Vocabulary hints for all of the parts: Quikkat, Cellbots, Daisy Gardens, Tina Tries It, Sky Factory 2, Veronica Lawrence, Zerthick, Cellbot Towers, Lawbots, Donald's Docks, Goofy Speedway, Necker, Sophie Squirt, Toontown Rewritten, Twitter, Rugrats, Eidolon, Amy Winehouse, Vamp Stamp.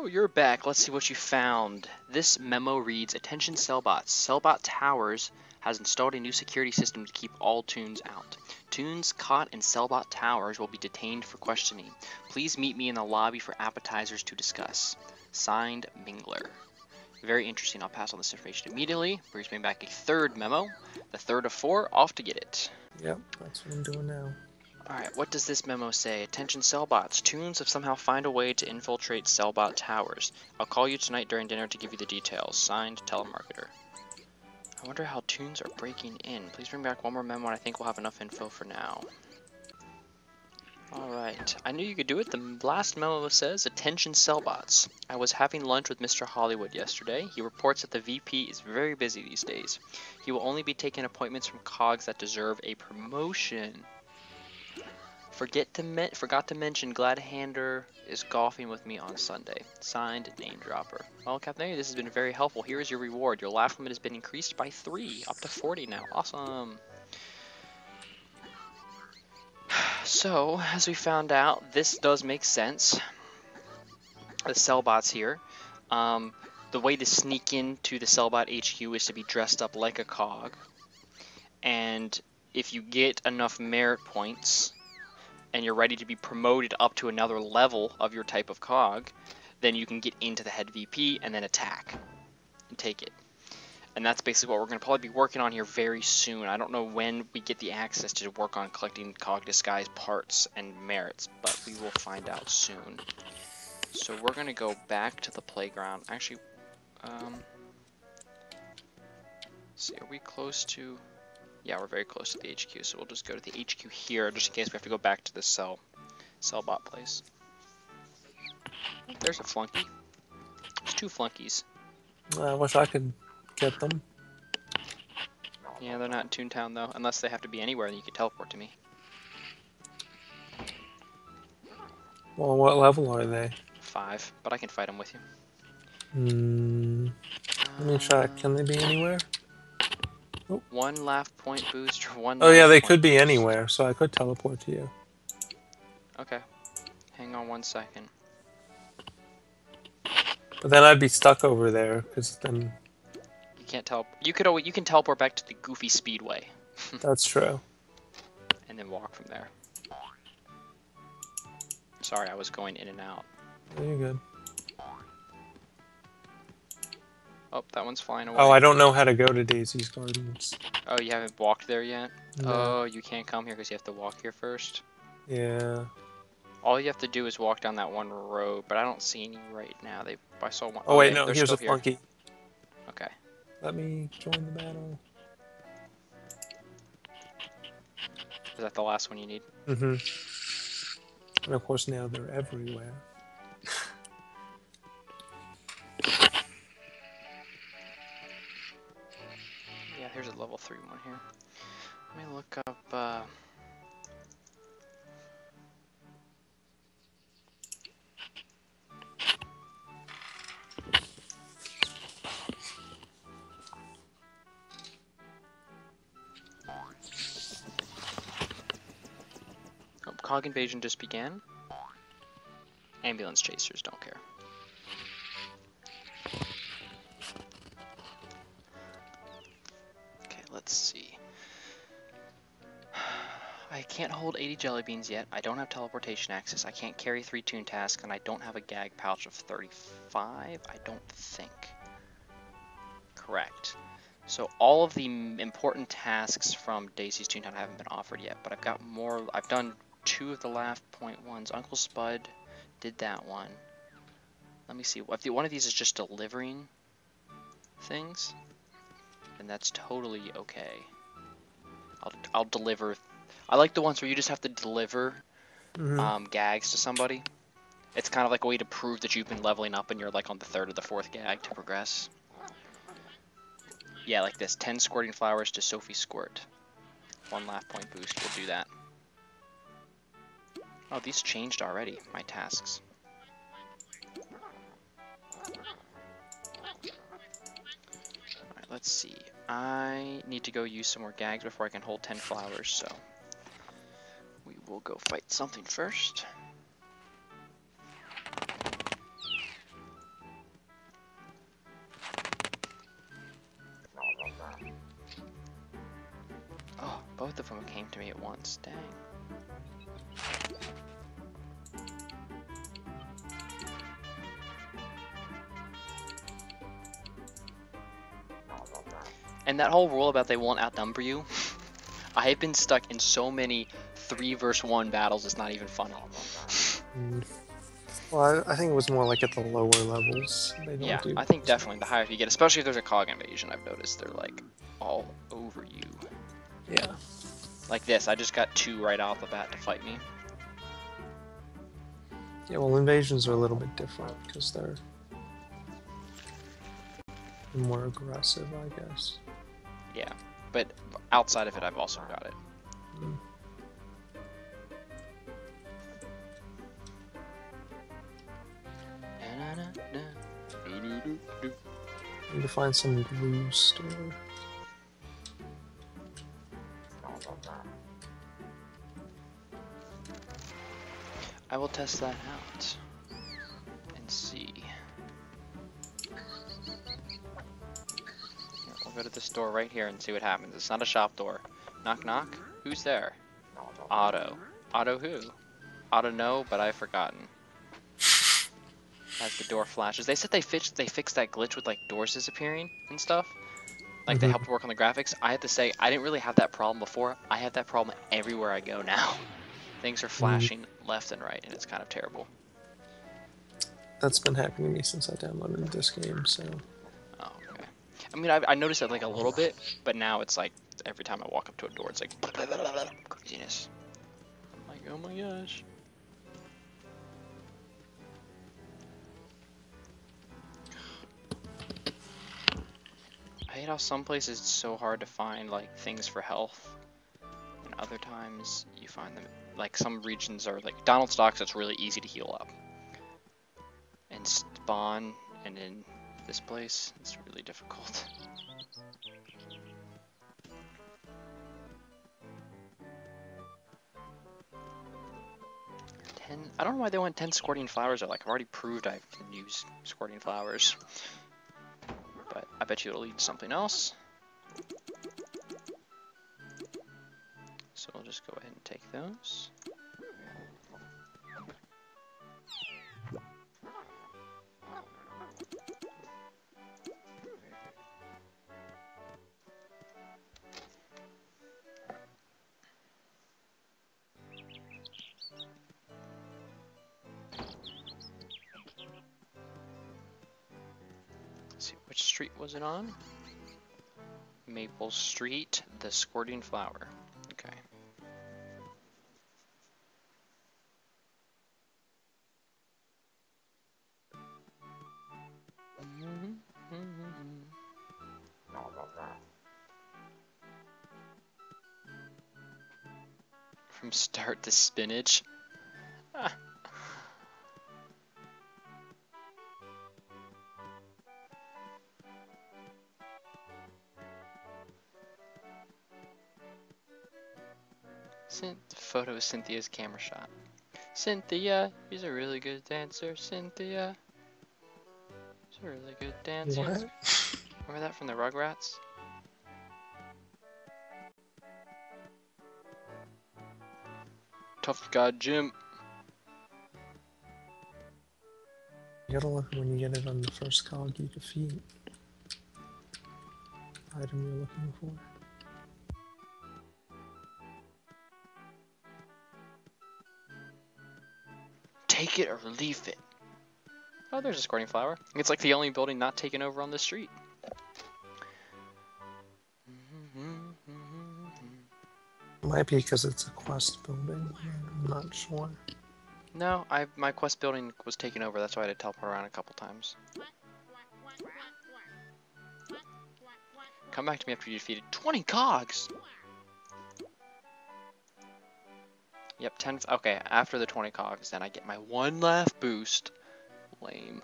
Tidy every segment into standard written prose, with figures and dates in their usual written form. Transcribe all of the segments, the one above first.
Hello, you're back. Let's see what you found. This memo reads, attention Cellbots. Cellbot Towers has installed a new security system to keep all Toons out. Toons caught in Cellbot Towers will be detained for questioning. Please meet me in the lobby for appetizers to discuss. Signed, Mingler. Very interesting. I'll pass on this information immediately. Brings me back a third memo. The third of four, off to get it. Yep, that's what I'm doing now. Alright, what does this memo say? Attention Cellbots, Toons have somehow found a way to infiltrate Cellbot Towers. I'll call you tonight during dinner to give you the details. Signed, Telemarketer. I wonder how Toons are breaking in. Please bring back one more memo and I think we'll have enough info for now. Alright, I knew you could do it. The last memo says, attention Cellbots. I was having lunch with Mr. Hollywood yesterday. He reports that the VP is very busy these days. He will only be taking appointments from cogs that deserve a promotion. Forgot to mention Gladhander is golfing with me on Sunday. Signed, Name Dropper. Well, Captain, this has been very helpful. Here is your reward. Your laugh limit has been increased by 3, up to 40 now. Awesome. So, as we found out, this does make sense. The Cellbots here. The way to sneak into the Cellbot HQ is to be dressed up like a cog. And if you get enough merit points and you're ready to be promoted up to another level of your type of cog, then you can get into the head VP and then attack and take it. And that's basically what we're going to probably be working on here very soon. I don't know when we get the access to work on collecting cog disguise parts and merits, but we will find out soon. So we're going to go back to the playground. Actually, see, are we close to... Yeah, we're very close to the HQ, so we'll just go to the HQ here, just in case we have to go back to the Cellbot place. There's a flunky. There's 2 flunkies. I wish I could get them. Yeah, they're not in Toontown, though. Unless they have to be anywhere, then you can teleport to me. Well, what level are they? 5, but I can fight them with you. Let me check. Can they be anywhere? Oh. 1 laugh point boost. Oh yeah, they could be boost. Anywhere, so I could teleport to you. Okay, hang on 1 second. But then I'd be stuck over there because then you can't teleport. You can teleport back to the Goofy Speedway. That's true. And then walk from there. Sorry, I was going in and out. Oh, you're good. Oh, that one's flying away. Oh, I don't know how to go to Daisy's Gardens. Oh, you haven't walked there yet? No. Oh, you can't come here because you have to walk here first? Yeah. All you have to do is walk down that one road, but I don't see any right now. I saw one. Oh, wait, no, here's a flunky. Okay. Let me join the battle. Is that the last one you need? Mm-hmm. And of course, now they're everywhere. Here's a level 3 one here. Let me look up, oh, cog invasion just began. Ambulance chasers don't care. Let's see. I can't hold 80 jelly beans yet. I don't have teleportation access. I can't carry 3 tune tasks, and I don't have a gag pouch of 35. I don't think. Correct. So all of the important tasks from Daisy's Toontown haven't been offered yet, but I've got more. I've done 2 of the laugh point ones. Uncle Spud did that one. Let me see. If one of these is just delivering things. And that's totally okay. I'll deliver. I like the ones where you just have to deliver gags to somebody. It's kind of like a way to prove that you've been leveling up and you're like on the 3rd or the 4th gag to progress. Yeah, like this. 10 squirting flowers to Sophie Squirt. 1 laugh point boost will do that. Oh, these changed already, my tasks. Let's see, I need to go use some more gags before I can hold 10 flowers, so we will go fight something first. Both of them came to me at once, dang. And that whole rule about they won't outnumber you, I have been stuck in so many 3-versus-1 battles, it's not even funny. Well, I think it was more like at the lower levels. They don't do I think definitely the higher you get, especially if there's a cog invasion, I've noticed they're like all over you. Yeah. Like this, I just got 2 right off the bat to fight me. Yeah, well, invasions are a little bit different because they're more aggressive, I guess. Yeah, but outside of it, I've also got it. Mm. I need to find some glue store. I will test that out and see. We'll go to this door right here and see what happens. It's not a shop door. Knock, knock. Who's there? Otto. Otto who? Otto no, but I've forgotten. As the door flashes. They said they fixed that glitch with like doors disappearing and stuff. Like they helped work on the graphics. I have to say, I didn't really have that problem before. I have that problem everywhere I go now. Things are flashing left and right, and it's kind of terrible. That's been happening to me since I downloaded this game, so... Oh, okay. I mean, I noticed it like a little bit, but now it's like, every time I walk up to a door, it's like, blah, blah, blah, blah, blah, craziness. I'm like, oh my gosh. I hate how some places it's so hard to find like things for health, and other times you find them like some regions are like Donald's Docks. It's really easy to heal up, and Spawn, and in this place it's really difficult. I don't know why they want 10 squirting flowers. Like I've already proved I can use squirting flowers. But I bet you it'll lead to something else. So we'll just go ahead and take those. Which street was it on? Maple Street, the squirting flower. Okay. From start to spinach. Photo is Cynthia's camera shot. Cynthia, she's a really good dancer. Cynthia, she's a really good dancer. What? Remember that from the Rugrats? Tough guy Jim. You gotta look when you get it on the first cog you defeat. Item you're looking for. Take it or leave it. Oh, there's a squirting flower. It's like the only building not taken over on the street. Might be because it's a quest building. I'm not sure. No, my quest building was taken over. That's why I had to teleport around a couple times. Come back to me after you defeated 20 cogs. Yep, 10, okay, after the 20 cogs, then I get my 1 laugh boost. Lame.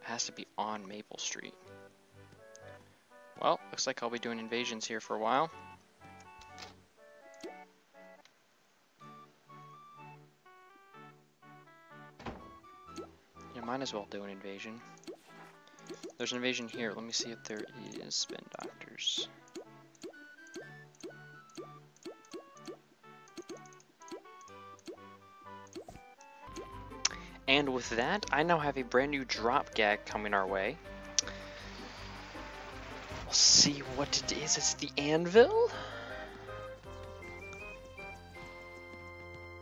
It has to be on Maple Street. Well, looks like I'll be doing invasions here for a while. You might as well do an invasion. There's an invasion here. Let me see if there is spin doctors. And with that, I now have a brand new drop gag coming our way. We'll see what it is. It's the anvil?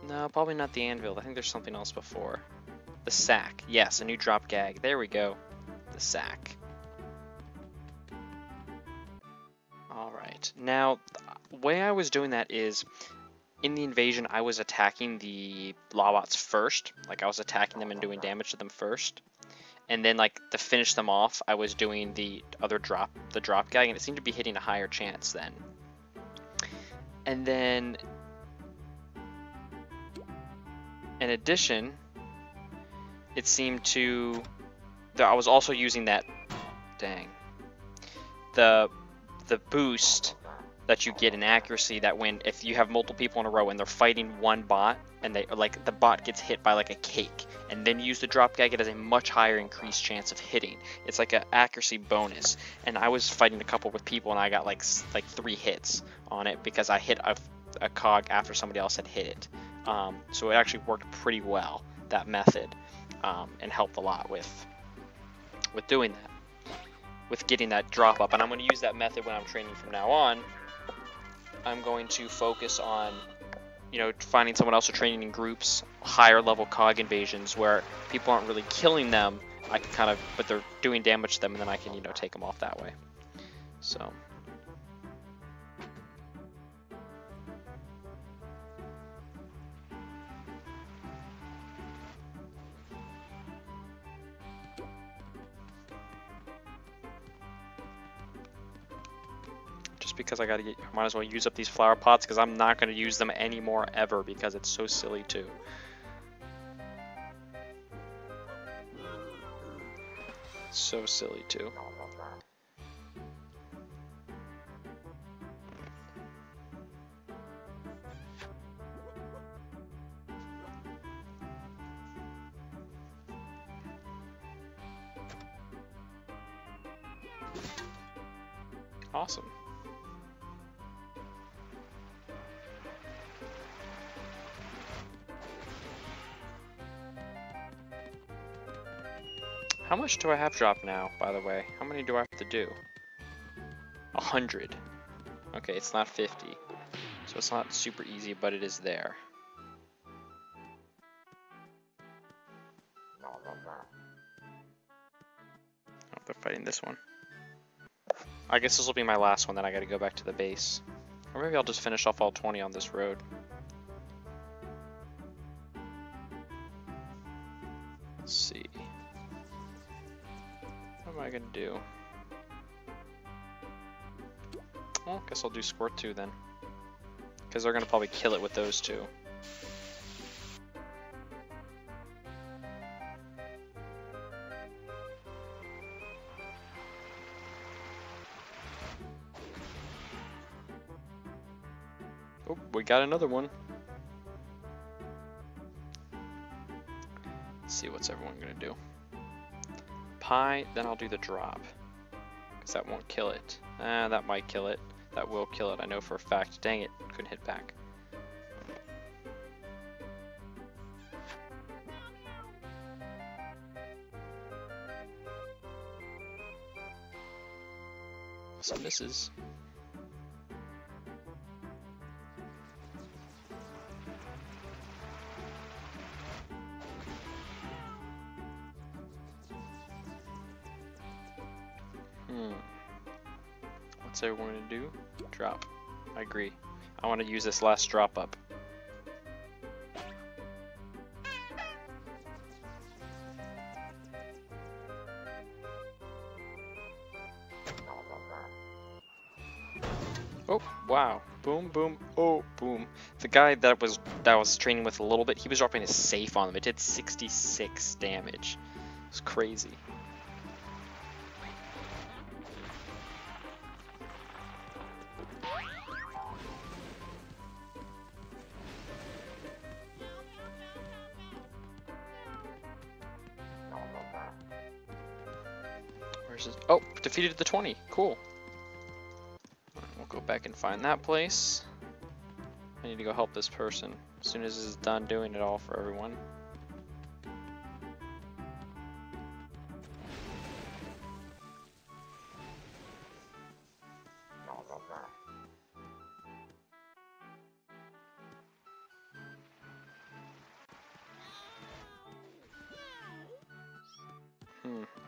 No, probably not the anvil. I think there's something else before. The sack. Yes, a new drop gag. There we go. The sack. Alright. Now, the way I was doing that is... in the invasion, I was attacking the Lawbots first. Like, I was attacking them and doing damage to them first. And then, like, to finish them off, I was doing the other drop, the drop gag, and it seemed to be hitting a higher chance then. And then, in addition, it seemed to... I was also using that... dang. The boost... that you get in accuracy, that when if you have multiple people in a row and they're fighting one bot and they like the bot gets hit by like a cake and then you use the drop gag, it has a much higher increased chance of hitting. It's like an accuracy bonus. And I was fighting a couple with people and I got like 3 hits on it because I hit a cog after somebody else had hit it. So it actually worked pretty well, that method, and helped a lot with doing that, with getting that drop up. And I'm going to use that method when I'm training from now on. I'm going to focus on, you know, finding someone else or training in groups, higher level cog invasions where people aren't really killing them. I can kind of, but they're doing damage to them, and then I can, you know, take them off that way. So. Because I gotta get, I might as well use up these flower pots because I'm not gonna use them anymore ever because it's so silly too. So silly too. Awesome. How much do I have dropped now, by the way? How many do I have to do? 100. Okay, it's not 50. So it's not super easy, but it is there. Oh, they're fighting this one. I guess this will be my last one, then I gotta go back to the base. Or maybe I'll just finish off all 20 on this road. Let's see. What am I gonna do? Well, I guess I'll do squirt 2 then, because they're gonna probably kill it with those two. Oh, we got another one. Let's see what's everyone gonna do. Pie, then I'll do the drop, because that won't kill it. That might kill it. That will kill it, I know for a fact. Dang it, couldn't hit back. So misses. What's everyone gonna do? Drop. I agree. I want to use this last drop up. Oh wow! Boom boom! Oh boom! The guy that was training with a little bit, he was dropping his safe on them. It did 66 damage. It's crazy. Where's this? Oh, defeated the 20. Cool. We'll go back and find that place. I need to go help this person as soon as it's done doing it all for everyone.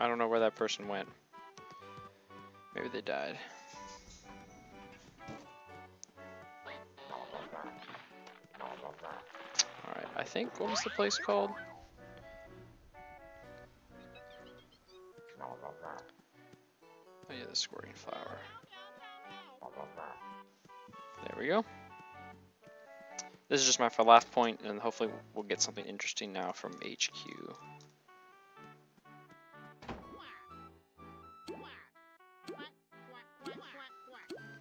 I don't know where that person went. Maybe they died. Alright, I think, what was the place called? Oh yeah, the squirting flower. There we go. This is just my last point, and hopefully we'll get something interesting now from HQ.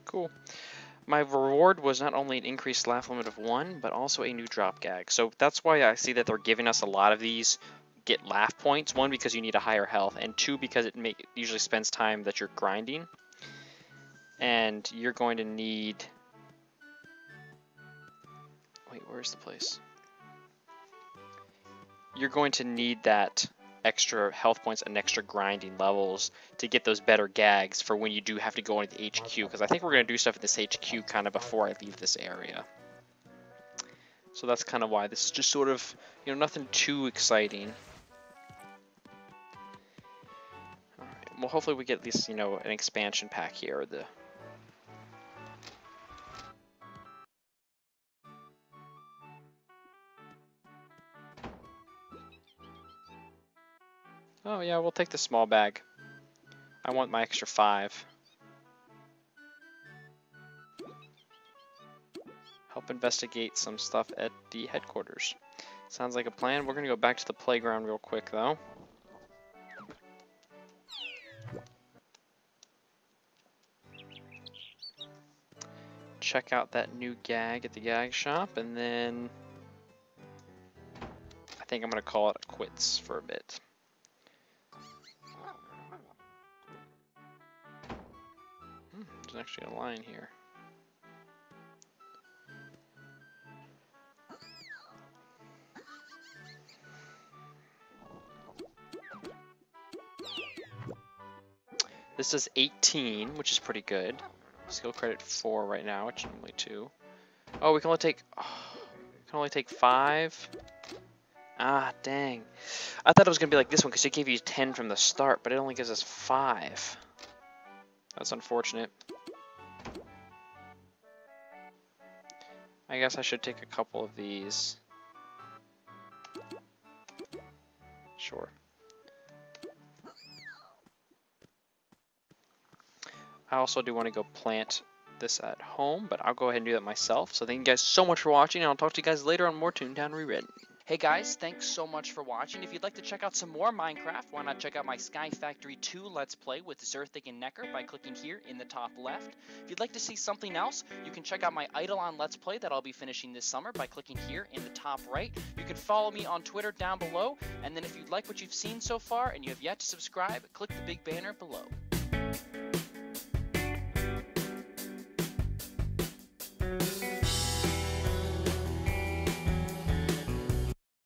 Cool. My reward was not only an increased laugh limit of 1, but also a new drop gag. So that's why I see that they're giving us a lot of these get laugh points. 1, because you need a higher health, and 2, because it usually spends time that you're grinding. And you're going to need... Wait, where's the place? You're going to need that extra health points and extra grinding levels to get those better gags for when you do have to go into the HQ, because I think we're going to do stuff in this HQ kind of before I leave this area. So that's kind of why this is just sort of, you know, nothing too exciting. All right. Well, hopefully we get at least, you know, an expansion pack here, or the... Oh yeah, we'll take the small bag. I want my extra 5. Help investigate some stuff at the headquarters. Sounds like a plan. We're gonna go back to the playground real quick though. Check out that new gag at the gag shop, and then I think I'm gonna call it quits for a bit. There's actually a line here. This is 18, which is pretty good. Skill credit 4 right now, which is only 2. Oh, we can only take 5. Ah, dang. I thought it was gonna be like this one because it gave you 10 from the start, but it only gives us 5. That's unfortunate. I guess I should take a couple of these. Sure. I also do want to go plant this at home, but I'll go ahead and do that myself. So thank you guys so much for watching, and I'll talk to you guys later on more Toontown Rewritten. Hey guys, thanks so much for watching. If you'd like to check out some more Minecraft, why not check out my Sky Factory 2 Let's Play with Zerthick and Necker by clicking here in the top left. If you'd like to see something else, you can check out my Eidolon Let's Play that I'll be finishing this summer by clicking here in the top right. You can follow me on Twitter down below, and then if you'd like what you've seen so far and you have yet to subscribe, click the big banner below.